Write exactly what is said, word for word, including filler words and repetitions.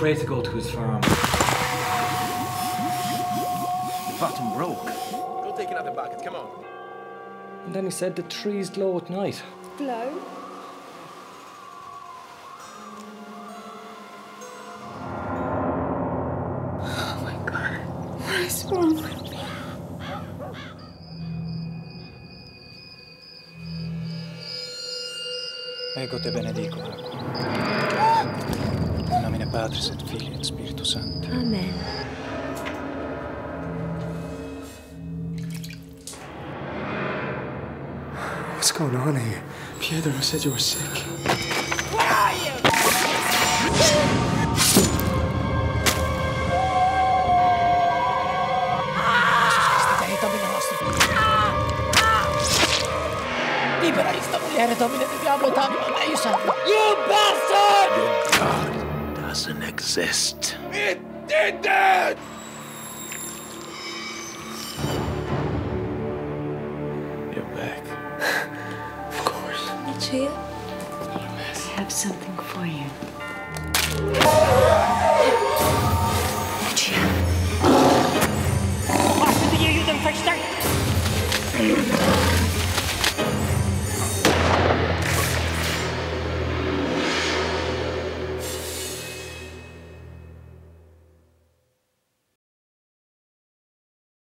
afraid to go to his farm. Bottom broke. Go take another bucket, come on. And then he said the tree's glow at night. Glow? Oh my God. What is wrong with me? Ego te benedico, Aqua. In nomine Patris et Filii et Spiritus Sancti. Amen. What's going on here? Pietro said you were sick. Where are you? Libera questa mulher, Domine del Diablo, Domine, aiutami! You bastard! Your God doesn't exist. It didn't! You're back. Of course. Lucia, I have something for you. Lucia. After the year, you done fresh start.